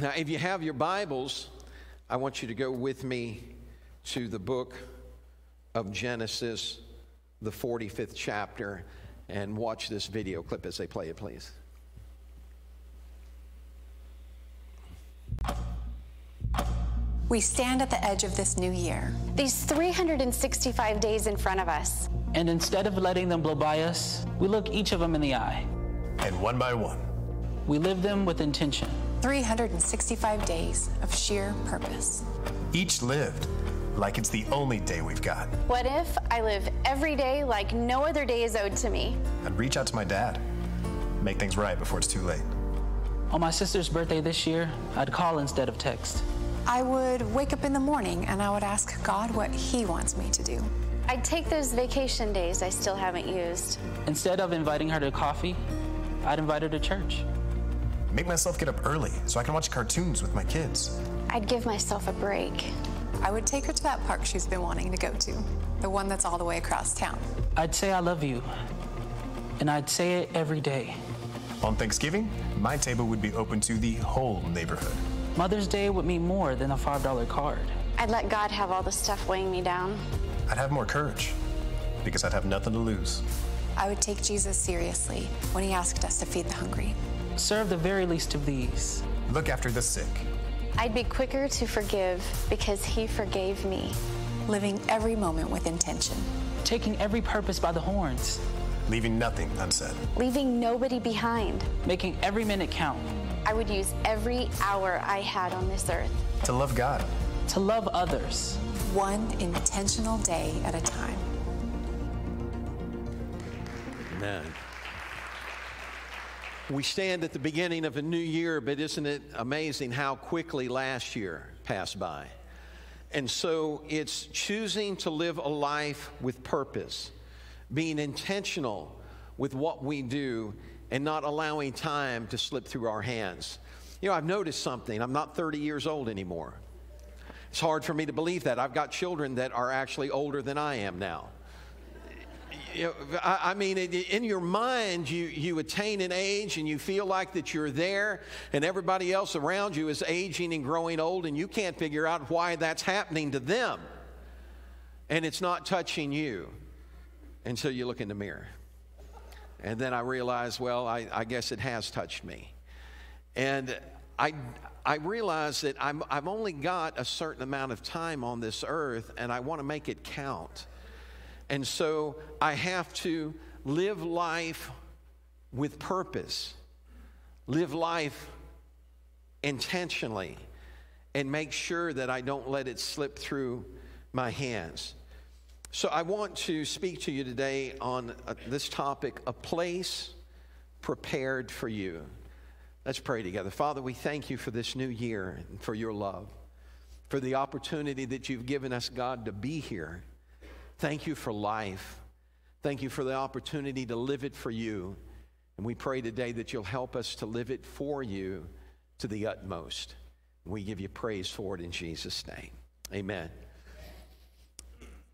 Now, if you have your Bibles, I want you to go with me to the book of Genesis, the 45th chapter, and watch this video clip as they play it, please. We stand at the edge of this new year. These 365 days in front of us. And instead of letting them blow by us, we look each of them in the eye. And one by one, we live them with intention. 365 days of sheer purpose. Each lived like it's the only day we've got. What if I live every day like no other day is owed to me? I'd reach out to my dad, make things right before it's too late. On my sister's birthday this year, I'd call instead of text. I would wake up in the morning and I would ask God what He wants me to do. I'd take those vacation days I still haven't used. Instead of inviting her to coffee, I'd invite her to church. Make myself get up early so I can watch cartoons with my kids. I'd give myself a break. I would take her to that park she's been wanting to go to, the one that's all the way across town. I'd say I love you, and I'd say it every day. On Thanksgiving, my table would be open to the whole neighborhood. Mother's Day would mean more than a $5 card. I'd let God have all the stuff weighing me down. I'd have more courage because I'd have nothing to lose. I would take Jesus seriously when He asked us to feed the hungry. Serve the very least of these. Look after the sick. I'd be quicker to forgive because He forgave me. Living every moment with intention. Taking every purpose by the horns. Leaving nothing unsaid. Leaving nobody behind. Making every minute count. I would use every hour I had on this earth. To love God. To love others. One intentional day at a time. Amen. We stand at the beginning of a new year, but isn't it amazing how quickly last year passed by? And so it's choosing to live a life with purpose, being intentional with what we do, and not allowing time to slip through our hands. You know, I've noticed something. I'm not 30 years old anymore. It's hard for me to believe that. I've got children that are actually older than I am now. You know, I mean, in your mind, you attain an age and you feel like that you're there, and everybody else around you is aging and growing old, and you can't figure out why that's happening to them. And it's not touching you until you look in the mirror. And then I realized, well, I guess it has touched me. And I realized that I've only got a certain amount of time on this earth, and I want to make it count. And so I have to live life with purpose, live life intentionally, and make sure that I don't let it slip through my hands. So I want to speak to you today on this topic, a place prepared for you. Let's pray together. Father, we thank you for this new year and for your love, for the opportunity that you've given us, God, to be here. Thank you for life. Thank you for the opportunity to live it for you. And we pray today that you'll help us to live it for you to the utmost. We give you praise for it in Jesus' name. Amen.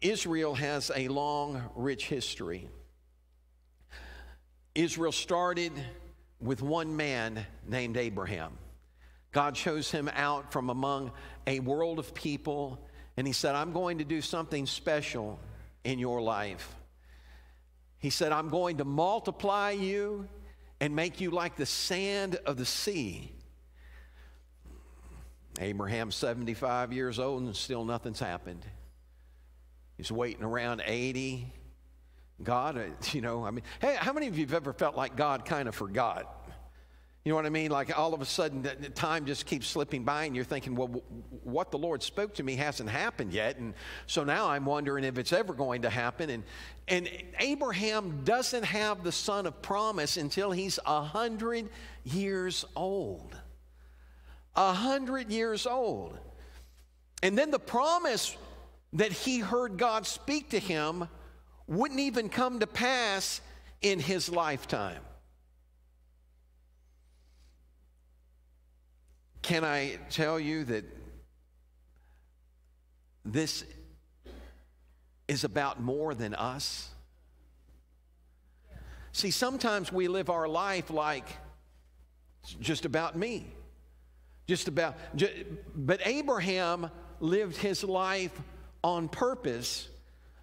Israel has a long, rich history. Israel started with one man named Abraham. God chose him out from among a world of people, and he said, I'm going to do something special in your life. He said, I'm going to multiply you and make you like the sand of the sea. Abraham's 75 years old, and still nothing's happened. He's waiting around 80. God, you know, I mean, hey, how many of you have ever felt like God kind of forgot? You know what I mean? Like all of a sudden, time just keeps slipping by, and you're thinking, well, what the Lord spoke to me hasn't happened yet, and so now I'm wondering if it's ever going to happen. And Abraham doesn't have the son of promise until he's 100 years old. 100 years old. And then the promise that he heard God speak to him wouldn't even come to pass in his lifetime. Can I tell you that this is about more than us? See, sometimes we live our life like it's just about me. Just about, but Abraham lived his life on purpose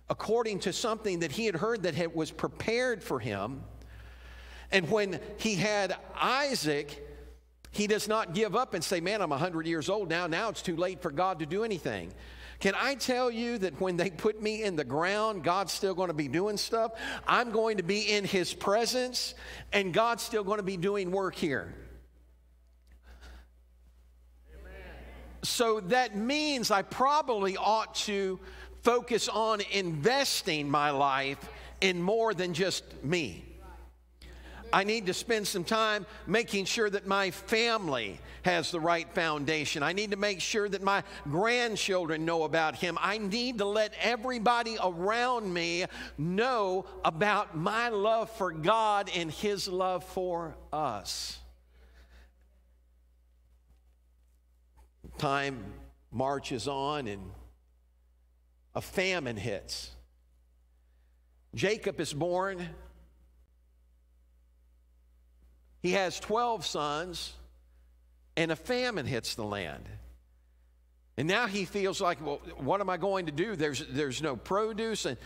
according to something that he had heard that was prepared for him. And when he had Isaac, he does not give up and say, man, I'm 100 years old now. Now it's too late for God to do anything. Can I tell you that when they put me in the ground, God's still going to be doing stuff? I'm going to be in his presence, and God's still going to be doing work here. So that means I probably ought to focus on investing my life in more than just me. I need to spend some time making sure that my family has the right foundation. I need to make sure that my grandchildren know about him. I need to let everybody around me know about my love for God and his love for us. Time marches on and a famine hits. Jacob is born. He has 12 sons, and a famine hits the land. And now he feels like, well, what am I going to do? There's no produce, and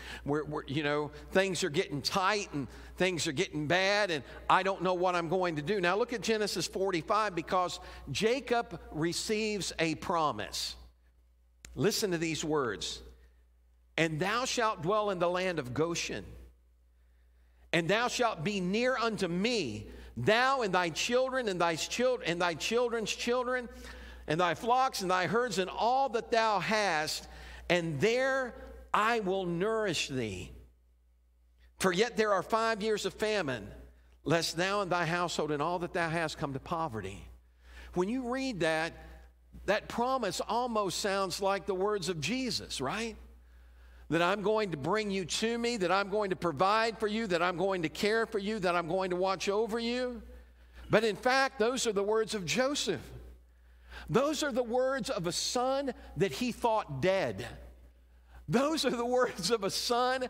things are getting tight, and things are getting bad, and I don't know what I'm going to do. Now look at Genesis 45, because Jacob receives a promise. Listen to these words. And thou shalt dwell in the land of Goshen, and thou shalt be near unto me, thou and thy children and thy children's children, and thy flocks and thy herds and all that thou hast, and there I will nourish thee. For yet there are 5 years of famine, lest thou and thy household and all that thou hast come to poverty. When you read that, that promise almost sounds like the words of Jesus, right? That I'm going to bring you to me, that I'm going to provide for you, that I'm going to care for you, that I'm going to watch over you. But in fact, those are the words of Joseph. Those are the words of a son that he thought dead. Those are the words of a son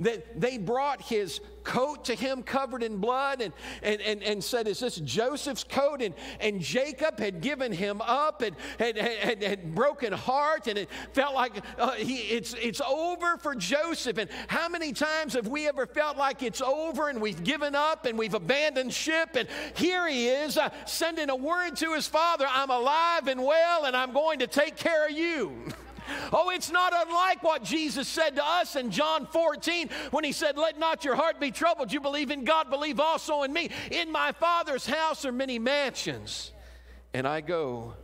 that they brought his coat to him covered in blood and said, is this Joseph's coat? And Jacob had given him up and had broken heart, and it felt like it's over for Joseph. And how many times have we ever felt like it's over and we've given up and we've abandoned ship? And here he is sending a word to his father, I'm alive and well and I'm going to take care of you. Oh, it's not unlike what Jesus said to us in John 14 when he said, let not your heart be troubled. You believe in God, believe also in me. In my Father's house are many mansions, and I go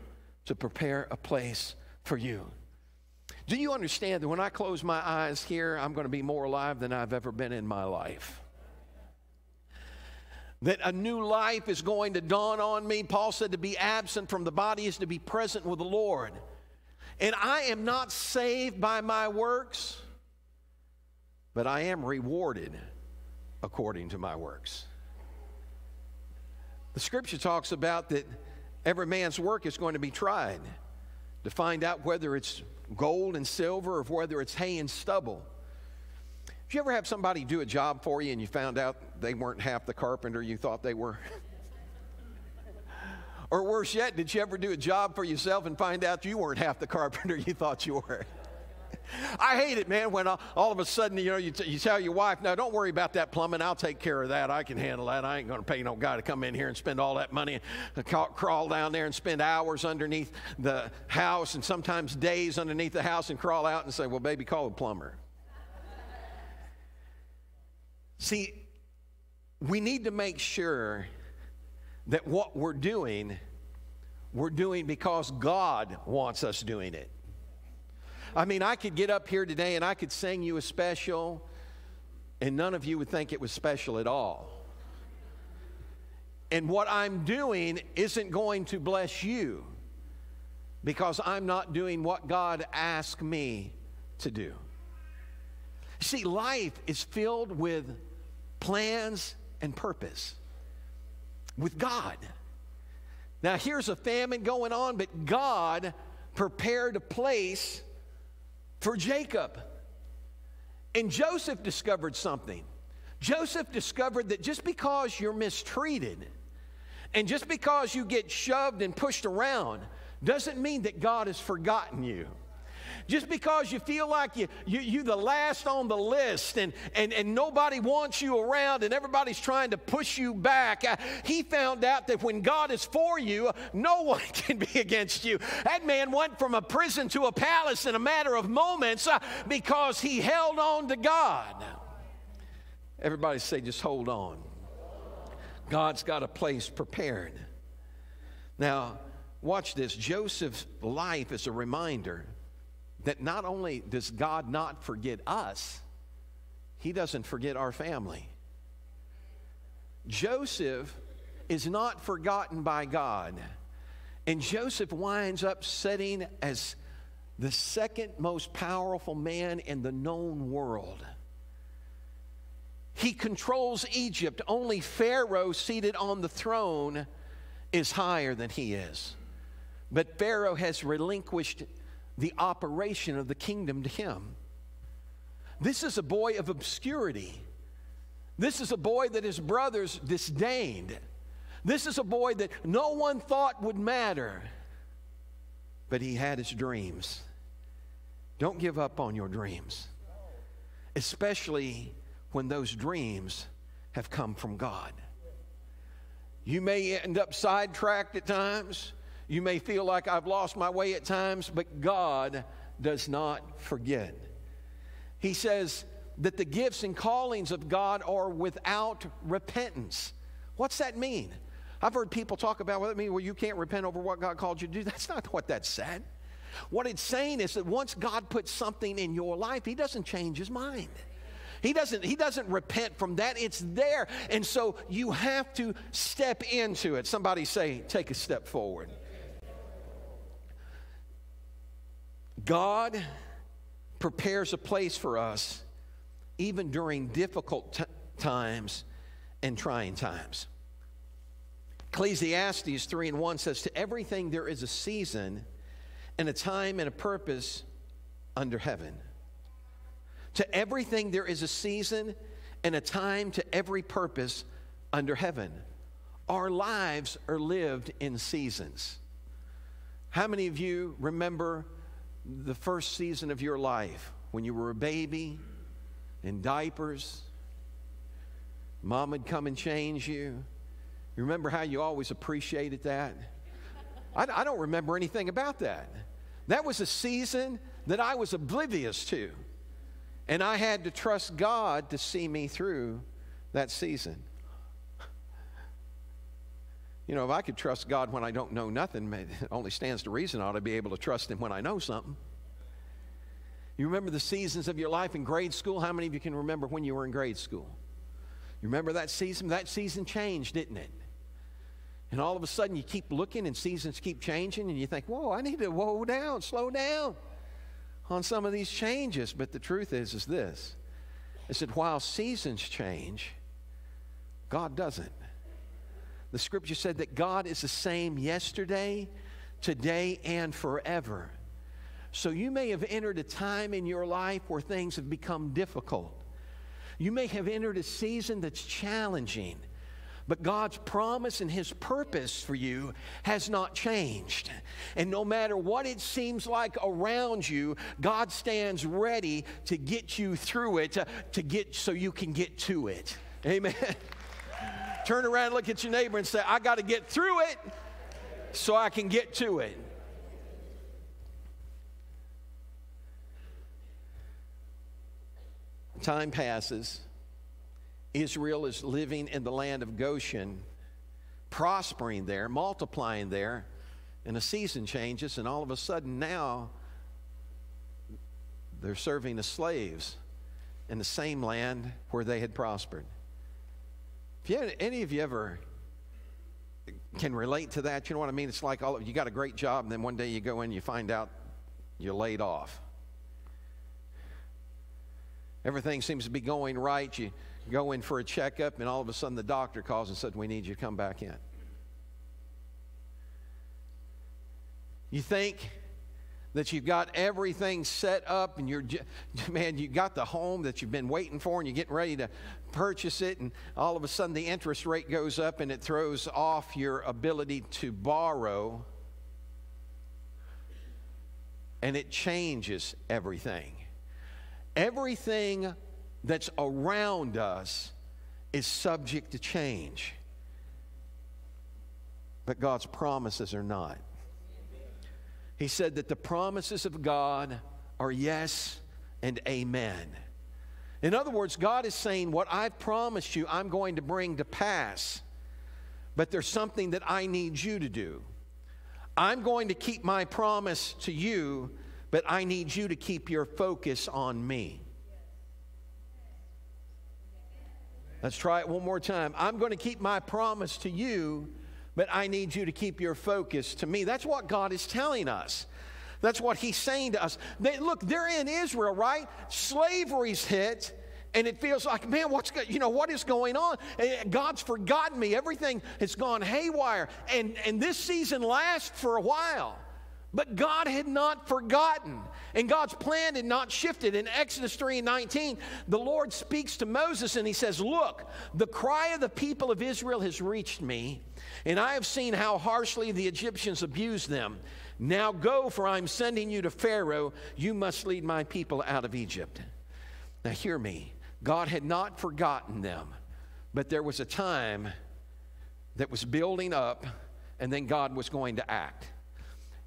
to prepare a place for you. Do you understand that when I close my eyes here, I'm going to be more alive than I've ever been in my life? That a new life is going to dawn on me. Paul said to be absent from the body is to be present with the Lord. And I am not saved by my works, but I am rewarded according to my works. The scripture talks about that every man's work is going to be tried to find out whether it's gold and silver or whether it's hay and stubble. Did you ever have somebody do a job for you and you found out they weren't half the carpenter you thought they were? Or worse yet, did you ever do a job for yourself and find out you weren't half the carpenter you thought you were? I hate it, man, when all of a sudden, you tell your wife, no, don't worry about that plumbing. I'll take care of that. I can handle that. I ain't going to pay no guy to come in here and spend all that money and crawl down there and spend hours underneath the house and sometimes days underneath the house and crawl out and say, well, baby, call a plumber. See, we need to make sure that what we're doing because God wants us doing it. I mean, I could get up here today and I could sing you a special, and none of you would think it was special at all. And what I'm doing isn't going to bless you because I'm not doing what God asked me to do. See, life is filled with plans and purpose. With God. Now here's a famine going on, but God prepared a place for Jacob. And Joseph discovered something. Joseph discovered that just because you're mistreated And just because you get shoved and pushed around doesn't mean that God has forgotten you. Just because you feel like you're the last on the list and nobody wants you around and everybody's trying to push you back, he found out that when God is for you, no one can be against you. That man went from a prison to a palace in a matter of moments because he held on to God. Everybody say, just hold on. God's got a place prepared. Now, watch this. Joseph's life is a reminder that not only does God not forget us, he doesn't forget our family. Joseph is not forgotten by God. And Joseph winds up sitting as the second most powerful man in the known world. He controls Egypt. Only Pharaoh, seated on the throne, is higher than he is. But Pharaoh has relinquished the operation of the kingdom to him. This is a boy of obscurity. This is a boy that his brothers disdained. This is a boy that no one thought would matter. But he had his dreams. Don't give up on your dreams, especially when those dreams have come from God. You may end up sidetracked at times. You may feel like I've lost my way at times, but God does not forget. He says that the gifts and callings of God are without repentance. What's that mean? I've heard people talk about what it means. Well, you can't repent over what God called you to do. That's not what that said. What it's saying is that once God puts something in your life, he doesn't change his mind. He doesn't repent from that. It's there. And so you have to step into it. Somebody say, take a step forward. God prepares a place for us even during difficult times and trying times. Ecclesiastes 3:1 says, to everything there is a season and a time and a purpose under heaven. To everything there is a season and a time to every purpose under heaven. Our lives are lived in seasons. How many of you remember the first season of your life, when you were a baby, in diapers? Mom would come and change you. You remember how you always appreciated that? I don't remember anything about that. That was a season that I was oblivious to. And I had to trust God to see me through that season. You know, if I could trust God when I don't know nothing, it only stands to reason I ought to be able to trust him when I know something. You remember the seasons of your life in grade school? How many of you can remember when you were in grade school? You remember that season? That season changed, didn't it? And all of a sudden you keep looking and seasons keep changing and you think, whoa, I need to slow down on some of these changes. But the truth is this, is that while seasons change, God doesn't. The scripture said that God is the same yesterday, today, and forever. So you may have entered a time in your life where things have become difficult. You may have entered a season that's challenging, but God's promise and his purpose for you has not changed. And no matter what it seems like around you, God stands ready to get you through it, so you can get to it. Amen. Turn around and look at your neighbor and say, I got to get through it so I can get to it. Time passes. Israel is living in the land of Goshen, prospering there, multiplying there, and a season changes, and all of a sudden now they're serving as slaves in the same land where they had prospered. If any of you ever can relate to that, you know what I mean? It's like you got a great job, and then one day you go in and you find out you're laid off. Everything seems to be going right. You go in for a checkup, and all of a sudden the doctor calls and said, we need you to come back in. You think that you've got everything set up and you're, man, you got the home that you've been waiting for and you're getting ready to purchase it, and all of a sudden the interest rate goes up and it throws off your ability to borrow, and it changes everything. Everything that's around us is subject to change, but God's promises are not. He said that the promises of God are yes and amen. In other words, God is saying, what I've promised you, I'm going to bring to pass, but there's something that I need you to do. I'm going to keep my promise to you, but I need you to keep your focus on me. Let's try it one more time. I'm going to keep my promise to you, but I need you to keep your focus to me. That's what God is telling us. That's what he's saying to us. Look, they're in Israel, right? Slavery's hit, and it feels like, man, what is going on? God's forgotten me. Everything has gone haywire. And this season lasts for a while. But God had not forgotten, and God's plan had not shifted. In Exodus 3:19, the Lord speaks to Moses, and he says, look, the cry of the people of Israel has reached me, and I have seen how harshly the Egyptians abused them. Now go, for I'm sending you to Pharaoh. You must lead my people out of Egypt. Now hear me. God had not forgotten them, but there was a time that was building up, and then God was going to act.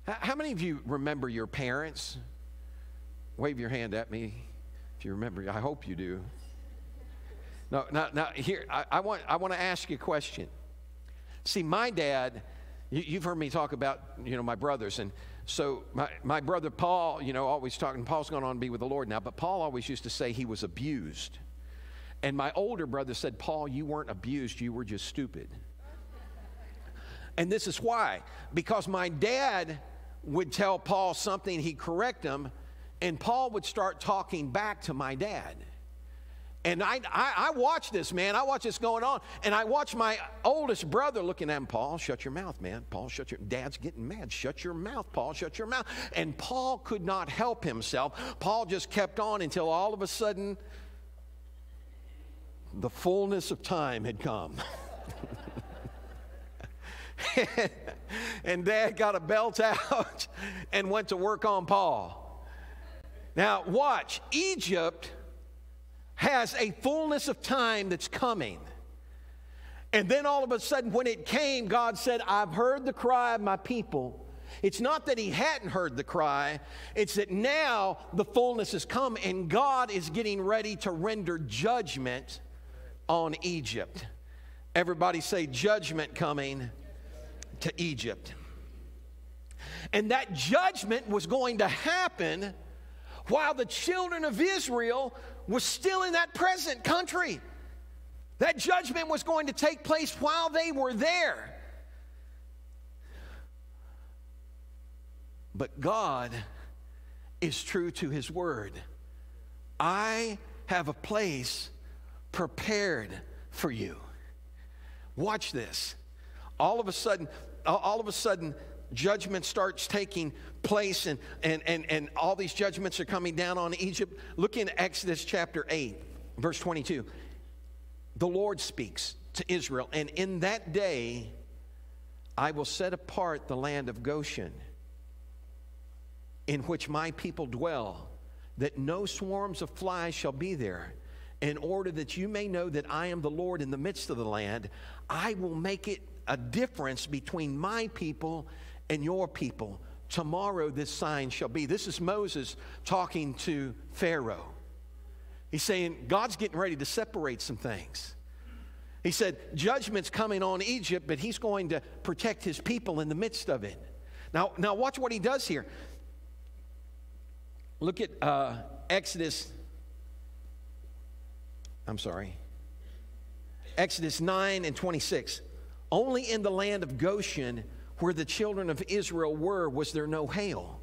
How many of you remember your parents? Wave your hand at me if you remember. I hope you do. No, here, I want to ask you a question. See, my dad, you've heard me talk about, my brothers. And so my brother Paul, always talking, Paul's gone on to be with the Lord now, but Paul always used to say he was abused. And my older brother said, Paul, you weren't abused, you were just stupid. And this is why. Because my dad would tell Paul something, he'd correct him, and Paul would start talking back to my dad. And I watched this, man. I watched this going on, and I watched my oldest brother looking at him, Paul, shut your mouth, man. Paul, dad's getting mad. Shut your mouth, Paul, shut your mouth. And Paul could not help himself. Paul just kept on until all of a sudden, the fullness of time had come. And Dad got a belt out and went to work on Paul. Now watch, Egypt has a fullness of time that's coming. And then all of a sudden when it came, God said, I've heard the cry of my people. It's not that he hadn't heard the cry, it's that now the fullness has come and God is getting ready to render judgment on Egypt. Everybody say, judgment coming to Egypt. And that judgment was going to happen while the children of Israel were still in that present country. That judgment was going to take place while they were there. But God is true to his word. I have a place prepared for you. Watch this. All of a sudden, judgment starts taking place, and all these judgments are coming down on Egypt. Look in Exodus chapter 8, verse 22. The Lord speaks to Israel, and in that day I will set apart the land of Goshen, in which my people dwell, that no swarms of flies shall be there, in order that you may know that I am the Lord in the midst of the land. I will make it a difference between my people and your people. Tomorrow this sign shall be. This is Moses talking to Pharaoh. He's saying, God's getting ready to separate some things. He said, judgment's coming on Egypt, but he's going to protect his people in the midst of it. Now watch what he does here. Look at Exodus 9 and 26. Only in the land of Goshen, where the children of Israel were, was there no hail.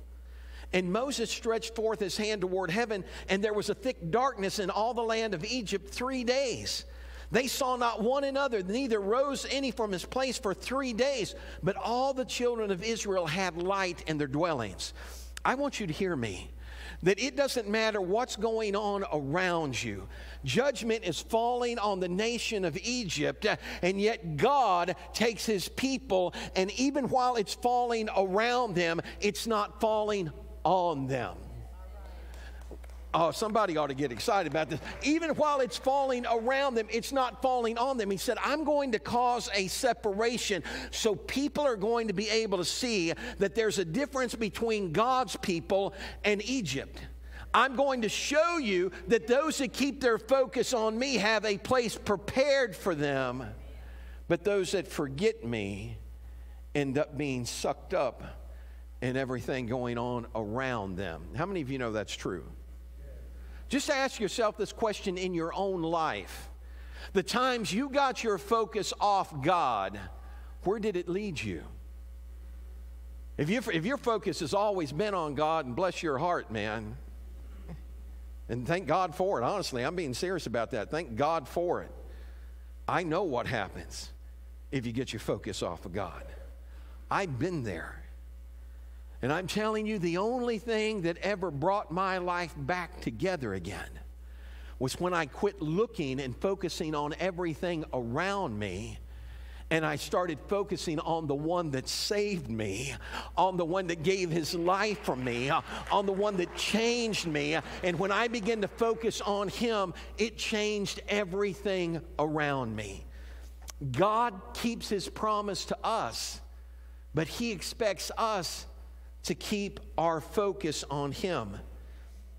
And Moses stretched forth his hand toward heaven, and there was a thick darkness in all the land of Egypt 3 days. They saw not one another, neither rose any from his place for 3 days. But all the children of Israel had light in their dwellings. I want you to hear me, that it doesn't matter what's going on around you. Judgment is falling on the nation of Egypt, and yet God takes his people, and even while it's falling around them, it's not falling on them. Oh, somebody ought to get excited about this. Even while it's falling around them, it's not falling on them. He said, I'm going to cause a separation, so people are going to be able to see that there's a difference between God's people and Egypt. I'm going to show you that those that keep their focus on me have a place prepared for them, but those that forget me end up being sucked up in everything going on around them. How many of you know that's true? Just ask yourself this question in your own life. The times you got your focus off God, where did it lead you? If your focus has always been on God, and bless your heart, man, and thank God for it. Honestly, I'm being serious about that. Thank God for it. I know what happens if you get your focus off of God. I've been there. And I'm telling you, the only thing that ever brought my life back together again was when I quit looking and focusing on everything around me, and I started focusing on the one that saved me, on the one that gave his life for me, on the one that changed me. And when I began to focus on him, it changed everything around me. God keeps his promise to us, but he expects us to keep our focus on him.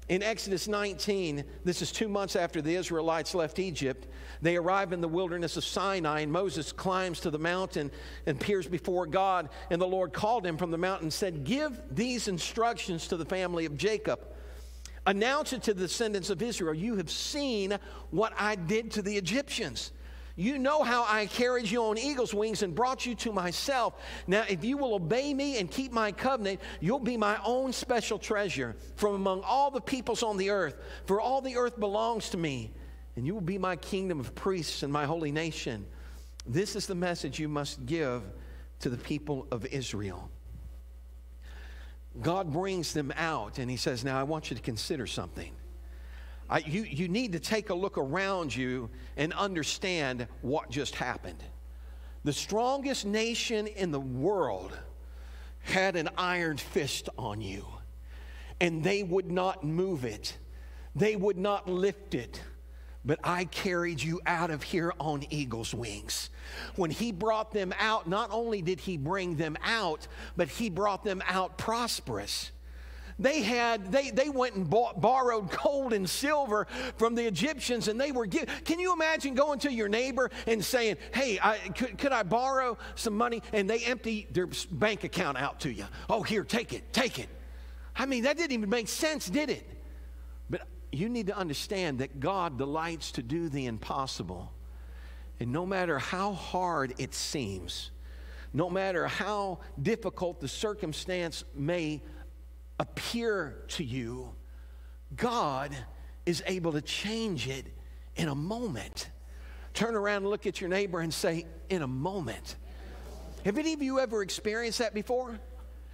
In Exodus 19, this is 2 months after the Israelites left Egypt. They arrive in the wilderness of Sinai, and Moses climbs to the mountain and appears before God. And the Lord called him from the mountain and said, give these instructions to the family of Jacob. Announce it to the descendants of Israel. You have seen what I did to the Egyptians. You know how I carried you on eagle's wings and brought you to myself. Now, if you will obey me and keep my covenant, you'll be my own special treasure from among all the peoples on the earth, for all the earth belongs to me, and you will be my kingdom of priests and my holy nation. This is the message you must give to the people of Israel. God brings them out, and he says, now I want you to consider something. You need to take a look around you and understand what just happened. The strongest nation in the world had an iron fist on you, and they would not move it. They would not lift it. But I carried you out of here on eagle's wings. When he brought them out, not only did he bring them out, but he brought them out prosperous. They went and borrowed gold and silver from the Egyptians, and they were given. Can you imagine going to your neighbor and saying, hey, could I borrow some money? And they empty their bank account out to you. Oh, here, take it, take it. I mean, that didn't even make sense, did it? But you need to understand that God delights to do the impossible. And no matter how hard it seems, no matter how difficult the circumstance may be, appear to you, God is able to change it in a moment. Turn around and look at your neighbor and say, in a moment. Have any of you ever experienced that before?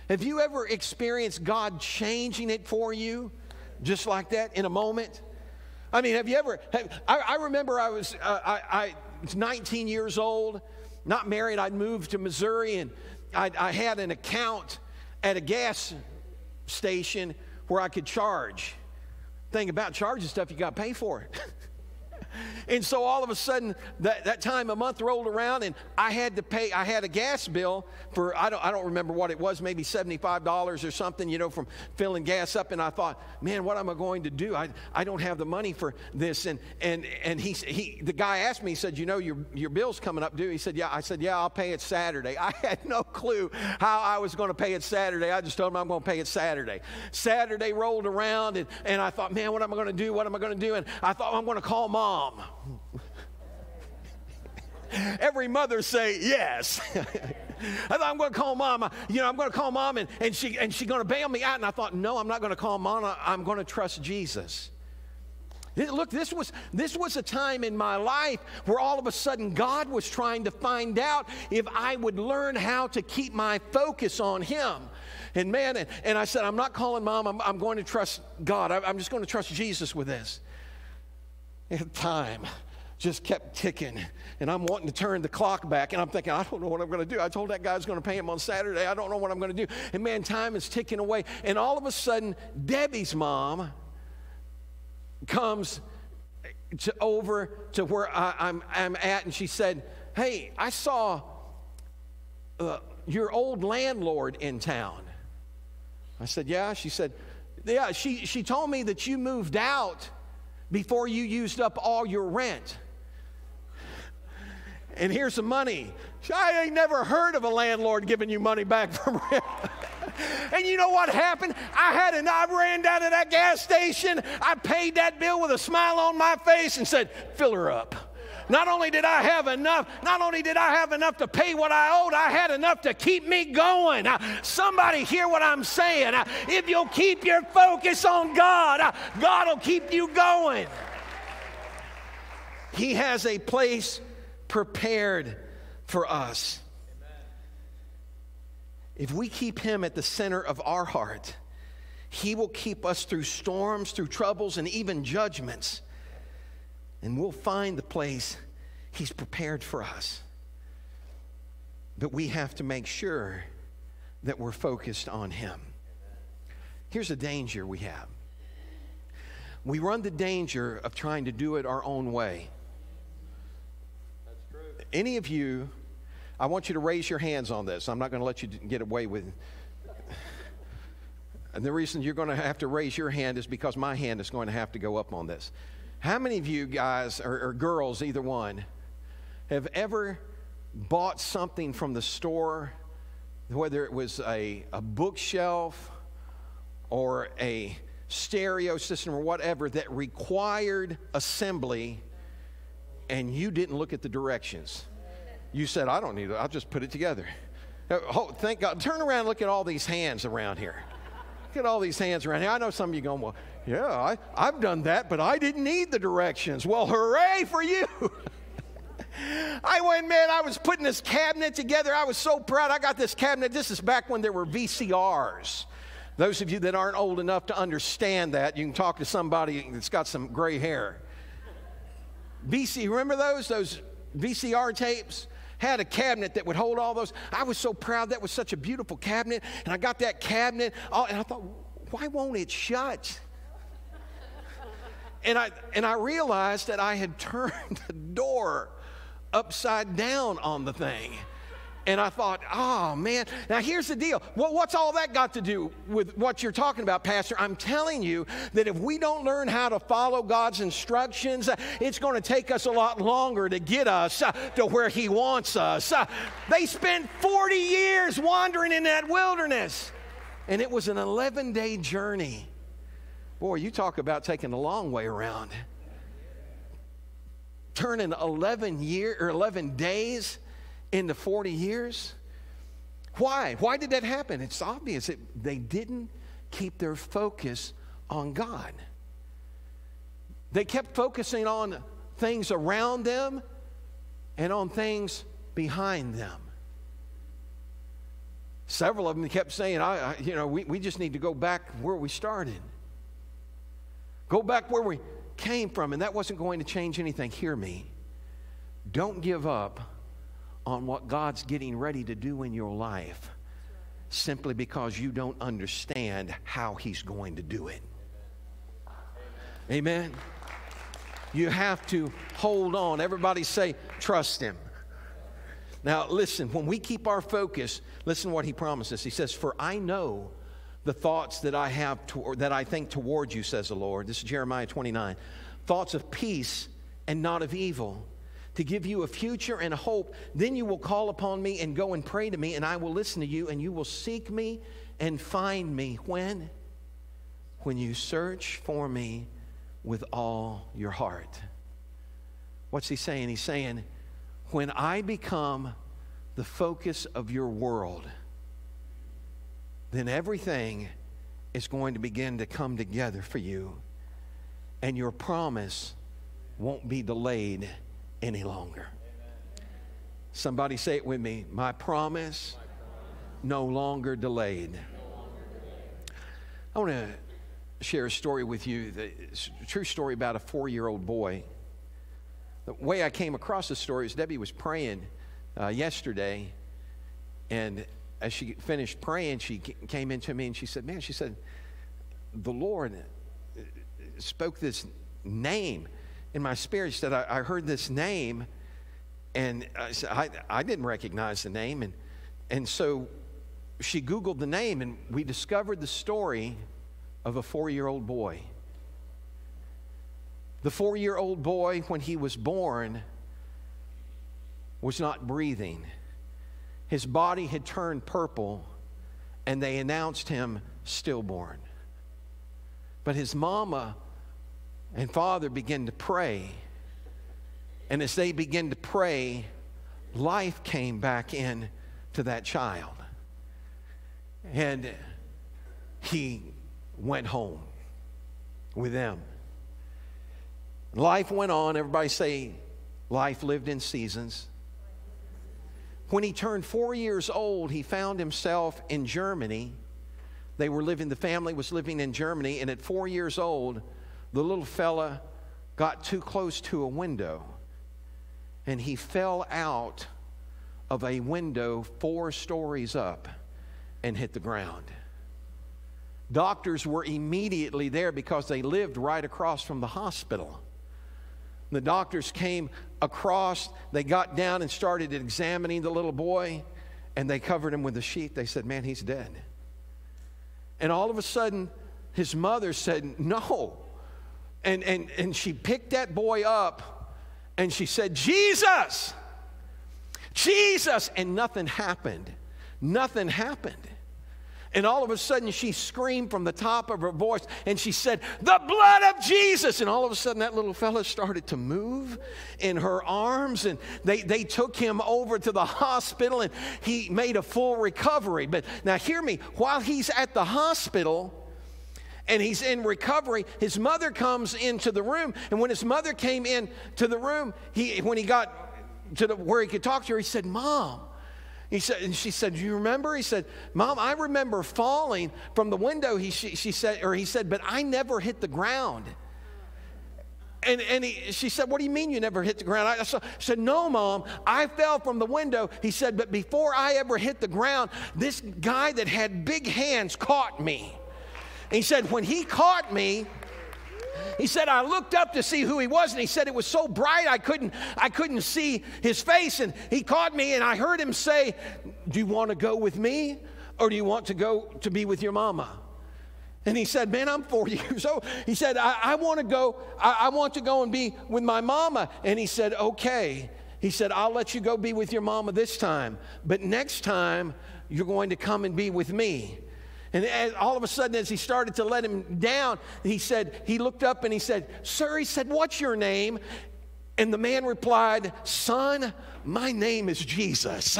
Have you ever experienced God changing it for you just like that in a moment? I mean, have you ever? I remember I was 19 years old, not married. I'd moved to Missouri, and I had an account at a gas station where I could charge. Thing about charging stuff, you got to pay for it. And so all of a sudden, that time a month rolled around, and I had to pay. I had a gas bill for I don't remember what it was, maybe $75 or something, you know, from filling gas up. And I thought, man, what am I going to do? I don't have the money for this. And the guy asked me, he said, you know, your bill's coming up due. He said, yeah. I said, yeah, I'll pay it Saturday. I had no clue how I was going to pay it Saturday. I just told him I'm going to pay it Saturday. Saturday rolled around, and I thought, man, what am I going to do? What am I going to do? And I thought, well, I'm going to call Mom. Every mother say yes. I thought, I'm going to call Mom. You know, I'm going to call Mom, and she's going to bail me out. And I thought, no, I'm not going to call Mom. I'm going to trust Jesus. Look, this was a time in my life where all of a sudden God was trying to find out if I would learn how to keep my focus on Him. And man, and I said, I'm not calling Mom. I'm going to trust God. I'm just going to trust Jesus with this. And time just kept ticking, and I'm wanting to turn the clock back, and I'm thinking, I don't know what I'm going to do. I told that guy I was going to pay him on Saturday. I don't know what I'm going to do. And man, time is ticking away. And all of a sudden, Debbie's mom comes over to where I'm at, and she said, hey, I saw your old landlord in town. I said, yeah? She said, yeah. She told me that you moved out before you used up all your rent. And here's some money. I ain't never heard of a landlord giving you money back from rent. And you know what happened? I ran down to that gas station. I paid that bill with a smile on my face and said, fill her up. Not only did I have enough to pay what I owed, I had enough to keep me going. Somebody hear what I'm saying. If you'll keep your focus on God, God will keep you going. He has a place prepared for us. If we keep Him at the center of our heart, He will keep us through storms, through troubles, and even judgments. And we'll find the place He's prepared for us. But we have to make sure that we're focused on Him. Here's the danger we have. We run the danger of trying to do it our own way. That's true. Any of you, I want you to raise your hands on this. I'm not going to let you get away with it. And the reason you're going to have to raise your hand is because my hand is going to have to go up on this. How many of you guys, or girls, either one, have ever bought something from the store, whether it was a bookshelf or a stereo system or whatever, that required assembly, and you didn't look at the directions? You said, I don't need it. I'll just put it together. Oh, thank God. Turn around and look at all these hands around here. Look at all these hands around here. I know some of you going, well, yeah, I've done that, but I didn't need the directions. Well, hooray for you. I went, man, I was putting this cabinet together. I was so proud. I got this cabinet. This is back when there were VCRs. Those of you that aren't old enough to understand that, you can talk to somebody that's got some gray hair. VCR, remember those VCR tapes? Had a cabinet that would hold all those. I was so proud. That was such a beautiful cabinet. And I got that cabinet. And I thought, why won't it shut? And I realized that I had turned the door upside down on the thing. And I thought, oh, man. Now, here's the deal. Well, what's all that got to do with what you're talking about, Pastor? I'm telling you that if we don't learn how to follow God's instructions, it's going to take us a lot longer to get us to where He wants us. They spent 40 years wandering in that wilderness, and it was an 11-day journey. Boy, you talk about taking the long way around. Turning 11 days into 40 years? Why? Why did that happen? It's obvious. They didn't keep their focus on God. They kept focusing on things around them and on things behind them. Several of them kept saying, we just need to go back where we started. Go back where we came from, and that wasn't going to change anything. Hear me. Don't give up on what God's getting ready to do in your life simply because you don't understand how He's going to do it. Amen. You have to hold on. Everybody say, trust Him. Now, listen, when we keep our focus, listen what He promises. He says, for I know the thoughts that I have that I think toward you, says the Lord. This is Jeremiah 29. Thoughts of peace and not of evil, to give you a future and a hope. Then you will call upon me and go and pray to me, and I will listen to you, and you will seek me and find me. When? When you search for me with all your heart. What's He saying? He's saying, when I become the focus of your world, then everything is going to begin to come together for you. and your promise won't be delayed any longer. Somebody say it with me. My promise no longer delayed. I want to share a story with you, a true story about a 4-year-old boy. The way I came across the story is Debbie was praying yesterday, and as she finished praying, she came into me and she said, man, she said, the Lord spoke this name in my spirit. She said, I heard this name, and I said, I didn't recognize the name. And so she Googled the name, and we discovered the story of a 4-year-old boy. The 4-year-old boy, when he was born, was not breathing. His body had turned purple, and they announced him stillborn. But his mama and father began to pray. And as they began to pray, life came back in to that child. And he went home with them. Life went on. Everybody say, life lived in seasons. When he turned 4 years old, he found himself in Germany. They were living, the family was living in Germany, and at 4 years old, the little fella got too close to a window, and he fell out of a window 4 stories up and hit the ground. Doctors were immediately there because they lived right across from the hospital. The doctors came across, they got down and started examining the little boy, and they covered him with a sheet. They said, man, he's dead. And all of a sudden, his mother said, no. And she picked that boy up, and she said, Jesus! Jesus! And nothing happened. Nothing happened. And all of a sudden, she screamed from the top of her voice, and she said, the blood of Jesus! And all of a sudden, that little fella started to move in her arms, and they took him over to the hospital, and he made a full recovery. But now hear me, while he's at the hospital, and he's in recovery, his mother comes into the room, and when his mother came into the room, when he got to where he could talk to her, he said, Mom. He said, and she said, do you remember? He said, Mom, I remember falling from the window. He said, but I never hit the ground. And she said, what do you mean you never hit the ground? I said, no, Mom, I fell from the window. He said, but before I ever hit the ground, this guy that had big hands caught me. And he said, when he caught me, he said, I looked up to see who he was, and he said it was so bright I couldn't see his face. And he caught me, and I heard him say, do you want to go with me, or do you want to go to be with your mama? And he said, man, I'm 4 years old. He said, I want to go. I want to go and be with my mama. And he said, okay. He said, I'll let you go be with your mama this time, but next time you're going to come and be with me. And all of a sudden, as he started to let him down, he looked up and he said, sir, he said, what's your name? And the man replied, son, my name is Jesus.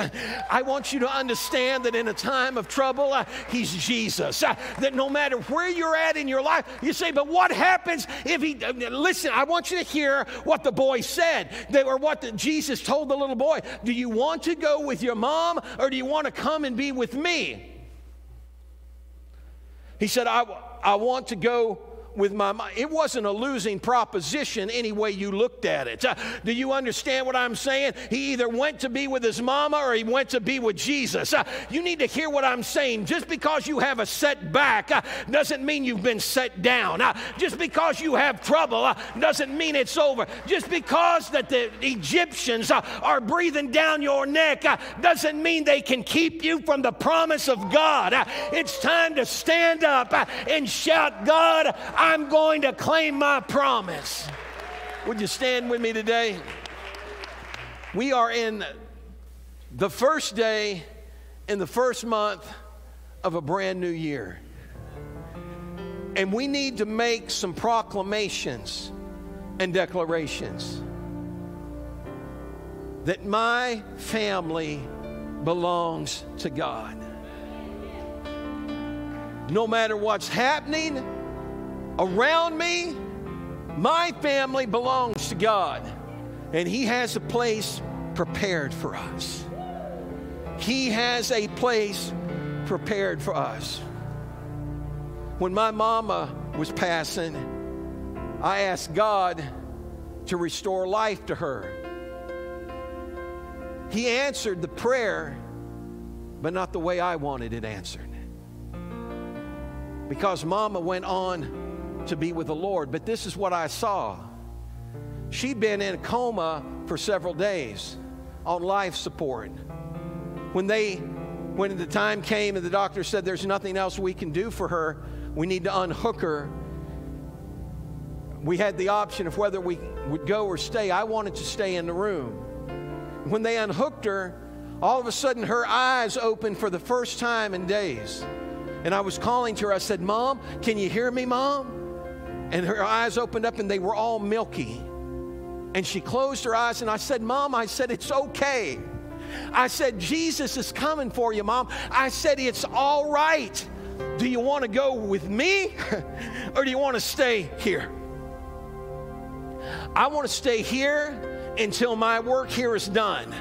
I want you to understand that in a time of trouble, he's Jesus. That no matter where you're at in your life, you say, but what happens if he, listen, I want you to hear what the boy said, or what Jesus told the little boy. Do you want to go with your mom, or do you want to come and be with me? He said, I want to go with my mom. It wasn't a losing proposition any way you looked at it. Do you understand what I'm saying? He either went to be with his mama or he went to be with Jesus. You need to hear what I'm saying. Just because you have a setback doesn't mean you've been set down. Just because you have trouble doesn't mean it's over. Just because that the Egyptians are breathing down your neck doesn't mean they can keep you from the promise of God. It's time to stand up and shout, God, I'm going to claim my promise. Would you stand with me today? We are in the first day in the first month of a brand new year. And we need to make some proclamations and declarations that my family belongs to God. No matter what's happening around me, My family belongs to God, and He has a place prepared for us. He has a place prepared for us. When my mama was passing, I asked God to restore life to her. He answered the prayer, but not the way I wanted it answered. Because mama went on to be with the Lord. But this is what I saw. She'd been in a coma for several days on life support. When the time came and the doctor said there's nothing else we can do for her, we need to unhook her, we had the option of whether we would go or stay. I wanted to stay in the room. When they unhooked her, all of a sudden her eyes opened for the first time in days. And I was calling to her. I said, "Mom, can you hear me, Mom?" And her eyes opened up and they were all milky. And she closed her eyes and I said, "Mom," I said, "it's okay." I said, "Jesus is coming for you, Mom." I said, "It's all right. Do you want to go with me or do you want to stay here?" "I want to stay here until my work here is done.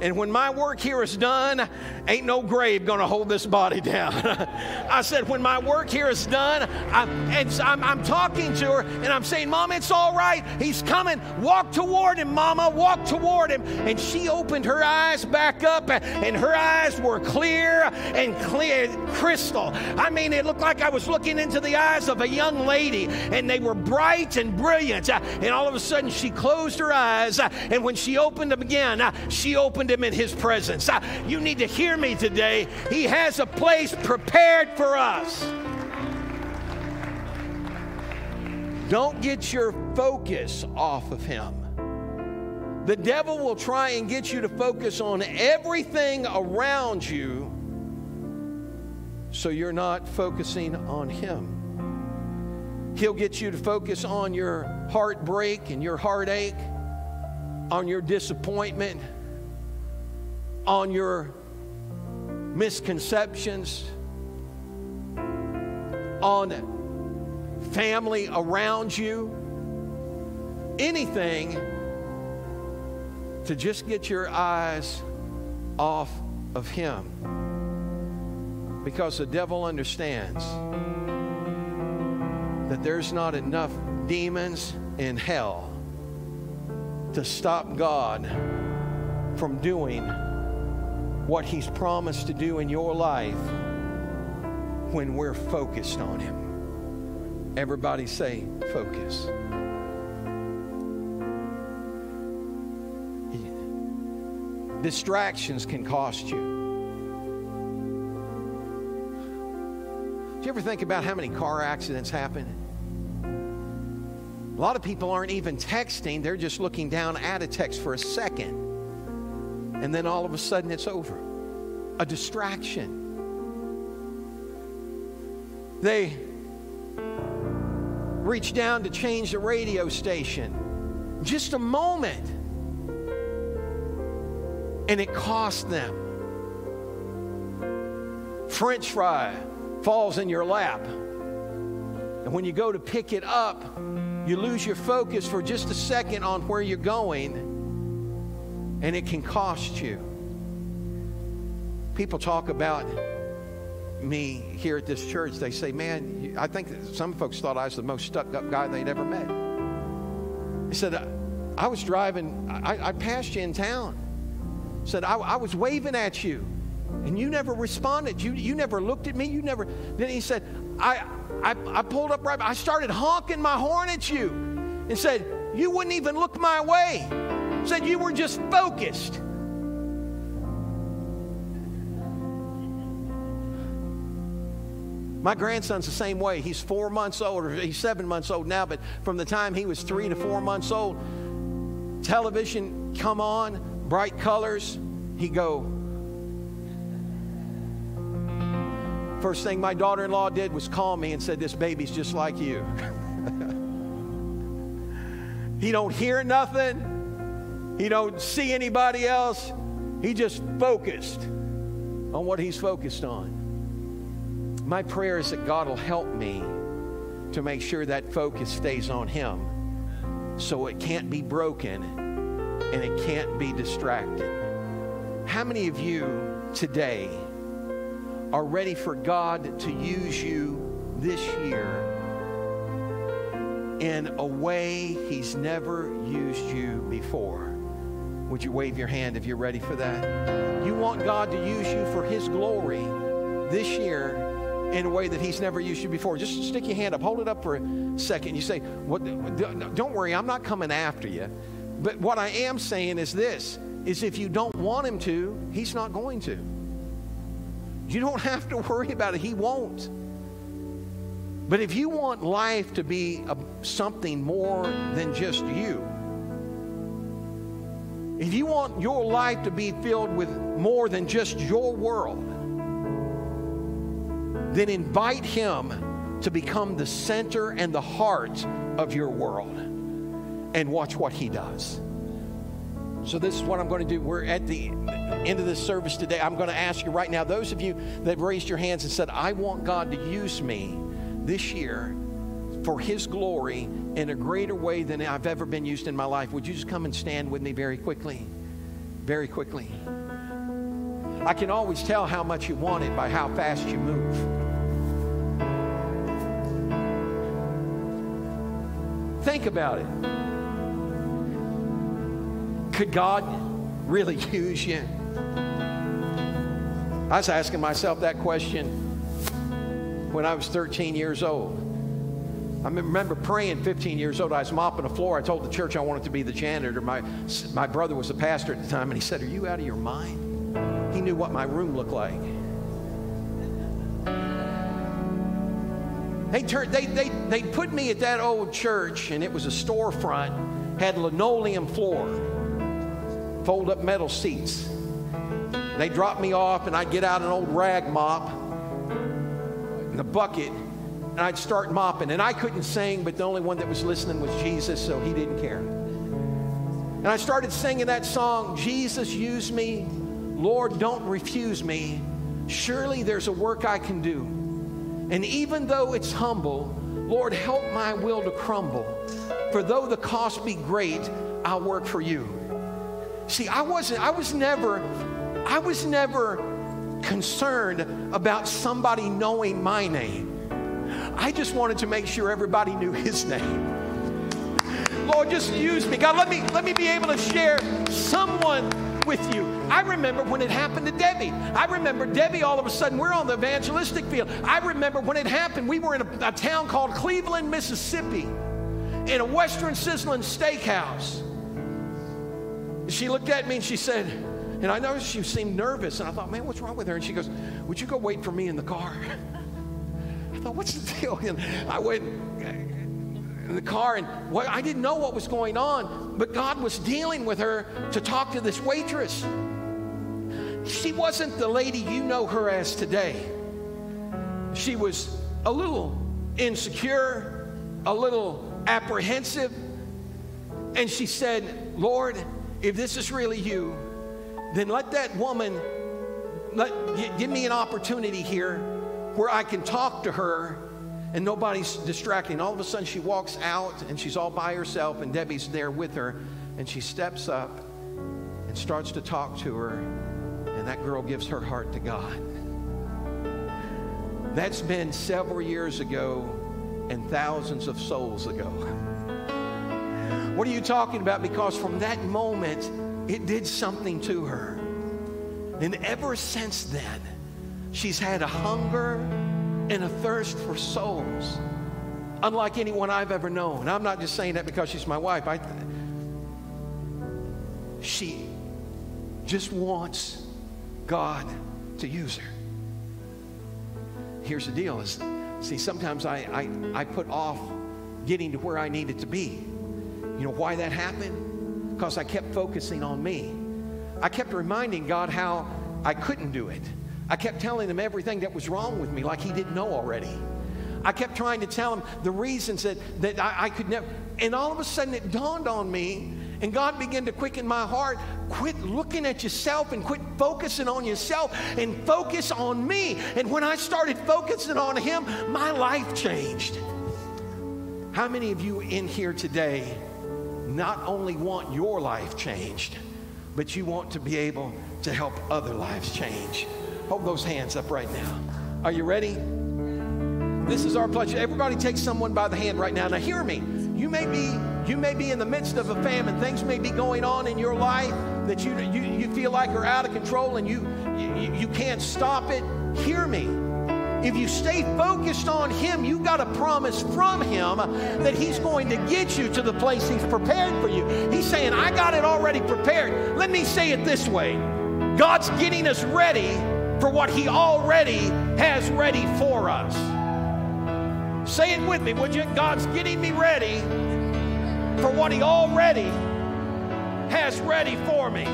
And when my work here is done, ain't no grave going to hold this body down." I said, "When my work here is done," I'm talking to her and I'm saying, "Mom, it's all right. He's coming. Walk toward him, Mama. Walk toward him." And she opened her eyes back up and her eyes were clear and crystal. I mean, it looked like I was looking into the eyes of a young lady, and they were bright and brilliant. And all of a sudden she closed her eyes, and when she opened them again, she opened him in his presence. You need to hear me today. He has a place prepared for us. Don't get your focus off of him. The devil will try and get you to focus on everything around you so you're not focusing on him. He'll get you to focus on your heartbreak and your heartache, on your disappointment, on your misconceptions, on family around you, anything to just get your eyes off of him. Because the devil understands that there's not enough demons in hell to stop God from doing what he's promised to do in your life when we're focused on him. Everybody say, focus. Distractions can cost you. Do you ever think about how many car accidents happen? A lot of people aren't even texting. They're just looking down at a text for a second. And then all of a sudden it's over. A distraction. They reach down to change the radio station. Just a moment. And it cost them. French fry falls in your lap. And when you go to pick it up, you lose your focus for just a second on where you're going. And it can cost you. People talk about me here at this church. They say, "Man, I think that some folks thought I was the most stuck-up guy they'd ever met." He said, "I was driving. I passed you in town." He said, I was waving at you, and you never responded. You never looked at me. You never." Then he said, "I pulled up right. I started honking my horn at you, and said you wouldn't even look my way." Said you were just focused. My grandson's the same way. He's 4 months old, or he's 7 months old now, but from the time he was 3 to 4 months old, television come on, bright colors, he go. First thing my daughter-in-law did was call me and said, "This baby's just like you." He don't hear nothing. He don't see anybody else. He just focused on what he's focused on. My prayer is that God will help me to make sure that focus stays on him so it can't be broken and it can't be distracted. How many of you today are ready for God to use you this year in a way He's never used you before? Would you wave your hand if you're ready for that? You want God to use you for His glory this year in a way that He's never used you before. Just stick your hand up. Hold it up for a second. You say, "What? Don't worry, I'm not coming after you. But what I am saying is this, is if you don't want Him to, He's not going to. You don't have to worry about it. He won't. But if you want life to be something more than just you, if you want your life to be filled with more than just your world, then invite Him to become the center and the heart of your world, and watch what He does. So this is what I'm going to do. We're at the end of this service today. I'm going to ask you right now, those of you that raised your hands and said, "I want God to use me this year for His glory in a greater way than I've ever been used in my life," would you just come and stand with me very quickly? Very quickly. I can always tell how much you want it by how fast you move. Think about it. Could God really use you? I was asking myself that question when I was 13 years old. I remember praying 15 years old. I was mopping the floor. I told the church I wanted to be the janitor. My brother was a pastor at the time, and he said, "Are you out of your mind?" He knew what my room looked like. They put me at that old church, and it was a storefront, had linoleum floor, fold up metal seats. They dropped me off, and I'd get out an old rag mop and a bucket, and I'd start mopping. And I couldn't sing, but the only one that was listening was Jesus, so He didn't care. And I started singing that song, "Jesus, use me. Lord, don't refuse me. Surely there's a work I can do. And even though it's humble, Lord, help my will to crumble. For though the cost be great, I'll work for you." See, I was never concerned about somebody knowing my name. I just wanted to make sure everybody knew His name. Lord, just use me. God, let me be able to share someone with you. I remember when it happened to Debbie. I remember Debbie, all of a sudden, we're on the evangelistic field. I remember when it happened, we were in a town called Cleveland, Mississippi, in a Western Sizzlin steakhouse. She looked at me and she said, and I noticed she seemed nervous, and I thought, man, what's wrong with her? And she goes, "Would you go wait for me in the car?" I thought, what's the deal? And I went in the car, and I didn't know what was going on, but God was dealing with her to talk to this waitress. She wasn't the lady you know her as today. She was a little insecure, a little apprehensive, and she said, "Lord, if this is really you, then let that woman, give me an opportunity here where I can talk to her and nobody's distracting." All of a sudden, she walks out, and she's all by herself, and Debbie's there with her, and she steps up and starts to talk to her, and that girl gives her heart to God. That's been several years ago and thousands of souls ago. What are you talking about? Because from that moment, it did something to her. And ever since then, she's had a hunger and a thirst for souls unlike anyone I've ever known. And I'm not just saying that because she's my wife. She just wants God to use her. Here's the deal. See, sometimes I put off getting to where I needed to be. You know why that happened? Because I kept focusing on me. I kept reminding God how I couldn't do it. I kept telling Him everything that was wrong with me, like He didn't know already. I kept trying to tell Him the reasons that I could never. And all of a sudden it dawned on me, and God began to quicken my heart. Quit looking at yourself and quit focusing on yourself and focus on me. And when I started focusing on Him, my life changed. How many of you in here today not only want your life changed, but you want to be able to help other lives change. Hold those hands up right now. Are you ready? This is our pledge. Everybody take someone by the hand right now. Now hear me. You may be in the midst of a famine. Things may be going on in your life that you feel like are out of control and you can't stop it. Hear me. If you stay focused on Him, you got a promise from Him that He's going to get you to the place He's prepared for you. He's saying, I got it already prepared. Let me say it this way. God's getting us ready for what He already has ready for us. Say it with me, would you? God's getting me ready for what He already has ready for me.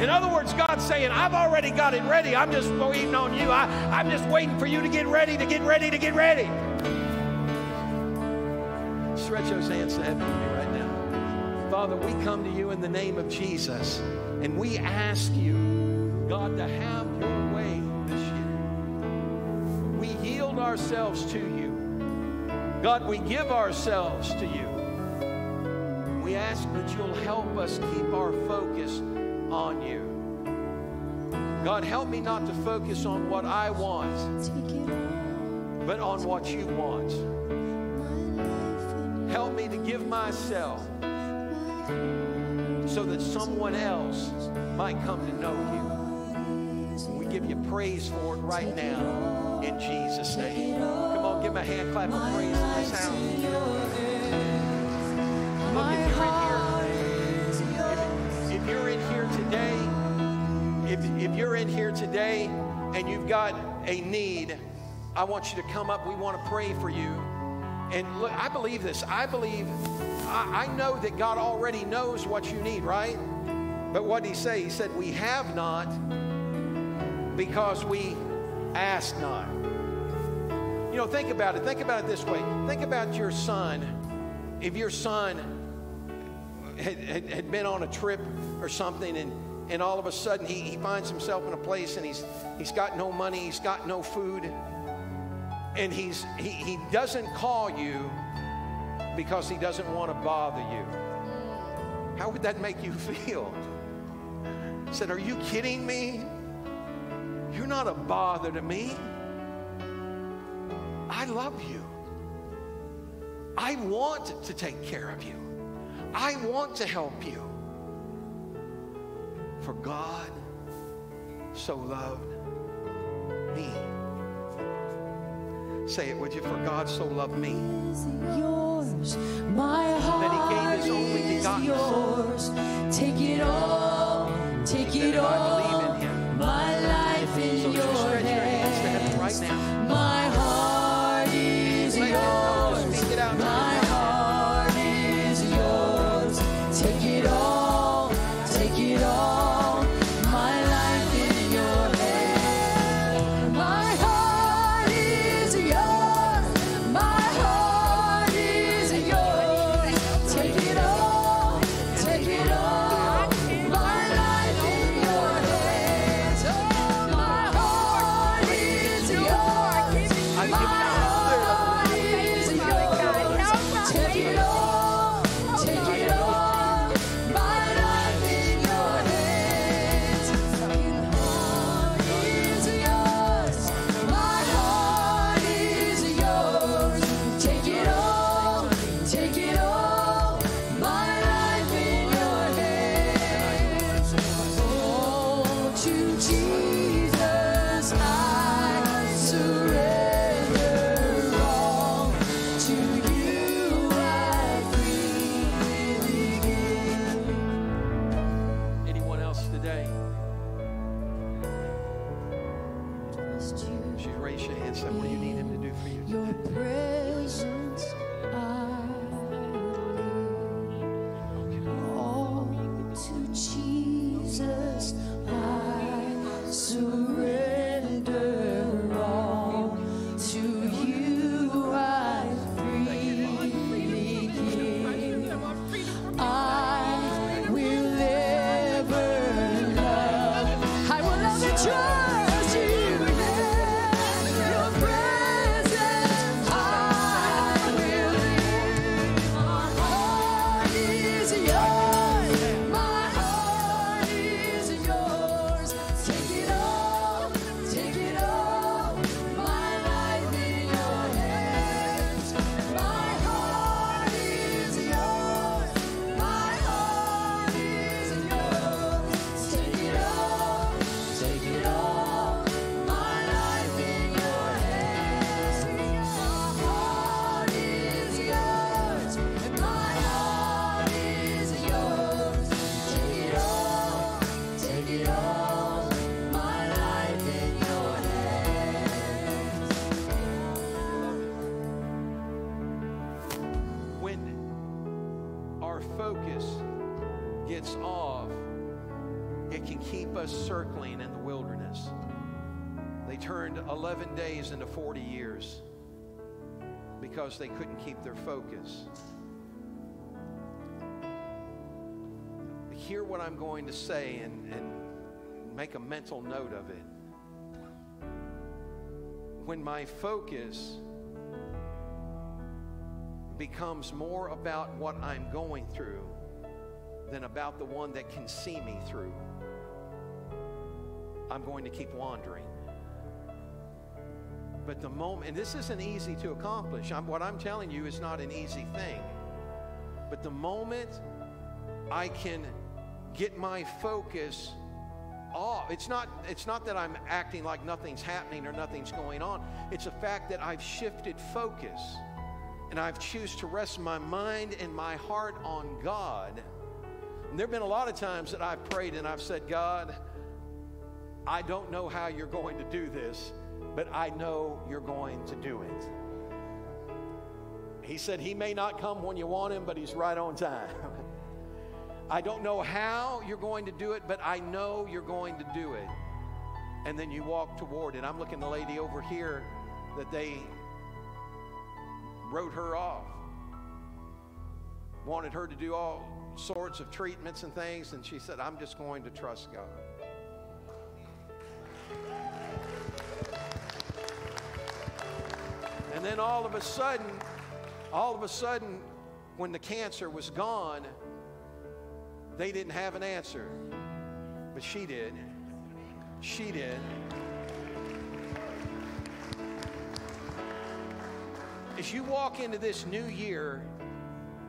In other words, God's saying, I've already got it ready. I'm just waiting on you. I'm just waiting for you to get ready, to get ready, to get ready. Stretch those hands to heaven with me right now. Father, we come to you in the name of Jesus, and we ask you, God, to have your way this year. We yield ourselves to you. God, we give ourselves to you. We ask that you'll help us keep our focus on you. God, help me not to focus on what I want, but on what you want. Help me to give myself so that someone else might come to know you. We give you praise for it right now in Jesus' name. Come on, give him a hand clap of praise in this house. Look, if you're in here today and you've got a need, I want you to come up. We want to pray for you. And look, I believe this. I know that God already knows what you need, right? But what did He say? He said, we have not because we ask not. You know, think about it. Think about it this way. Think about your son. If your son had been on a trip or something and all of a sudden he finds himself in a place and he's got no money, he's got no food, and he doesn't call you because he doesn't want to bother you. How would that make you feel? He said, are you kidding me? You're not a bother to me. I love you. I want to take care of you. I want to help you. For God so loved me. Say it, would you? For God so loved me. Yours, my heart that He gave His only begotten yours. Son. Take it all, take it all. I believe in Him. My life is so yours. So stretch your hands to heaven right now. My heart is yours. My heart is yours. Take it all. Take it all. My life in your hand. My heart is yours. My heart is yours. Take it all. Take it all. My life in your hands. My heart is yours. focus gets off, it can keep us circling in the wilderness. They turned 11 days into 40 years because they couldn't keep their focus. Hear what I'm going to say and make a mental note of it. When my focus becomes more about what I'm going through than about the one that can see me through, I'm going to keep wandering. But the moment, and this isn't easy to accomplish. What I'm telling you is not an easy thing. But the moment I can get my focus off, it's not that I'm acting like nothing's happening or nothing's going on. It's a fact that I've shifted focus and I've choose to rest my mind and my heart on God. And there have been a lot of times that I've prayed and I've said, God, I don't know how you're going to do this, but I know you're going to do it. He said he may not come when you want him, but he's right on time. I don't know how you're going to do it, but I know you're going to do it. And then you walk toward it. I'm looking at the lady over here that they wrote her off. Wanted her to do all sorts of treatments and things, and she said, I'm just going to trust God. And then all of a sudden, when the cancer was gone, they didn't have an answer, but she did. She did. As you walk into this new year,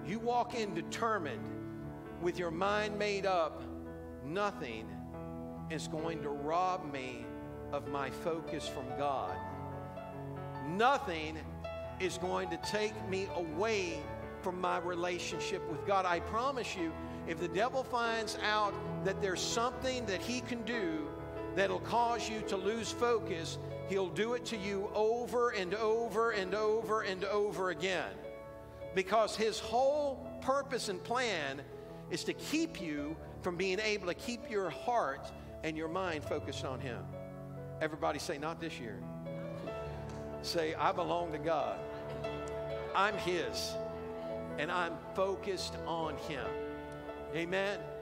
you walk in determined, with your mind made up, nothing is going to rob me of my focus from God. Nothing is going to take me away from my relationship with God. I promise you, if the devil finds out that there's something that he can do that'll cause you to lose focus, he'll do it to you over and over and over and over again. Because his whole purpose and plan is to keep you from being able to keep your heart and your mind focused on him. Everybody say, not this year. Say, I belong to God. I'm his. And I'm focused on him. Amen.